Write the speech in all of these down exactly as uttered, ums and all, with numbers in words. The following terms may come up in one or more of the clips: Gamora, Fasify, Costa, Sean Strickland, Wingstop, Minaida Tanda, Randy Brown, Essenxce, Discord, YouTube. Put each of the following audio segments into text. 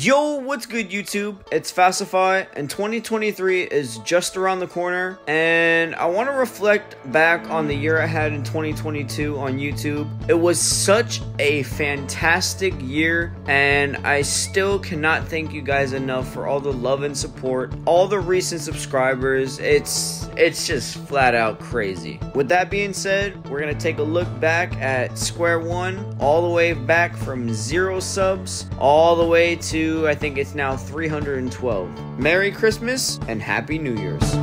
Yo, what's good YouTube? It's Fasify, and twenty twenty-three is just around the corner, and I want to reflect back on the year I had in twenty twenty-two on YouTube. It was such a fantastic year, and I still cannot thank you guys enough for all the love and support, all the recent subscribers. It's it's just flat out crazy. With that being said, we're gonna take a look back at square one, all the way back from zero subs, all the way to I think it's now three hundred twelve. Merry Christmas and Happy New Year's.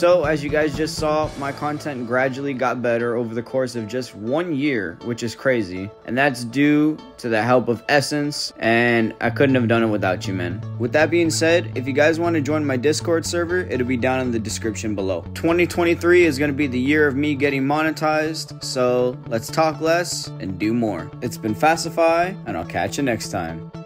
So, as you guys just saw, my content gradually got better over the course of just one year, which is crazy. And that's due to the help of Essenxce, and I couldn't have done it without you, man. With that being said, if you guys want to join my Discord server, it'll be down in the description below. twenty twenty-three is going to be the year of me getting monetized, so let's talk less and do more. It's been Fasify, and I'll catch you next time.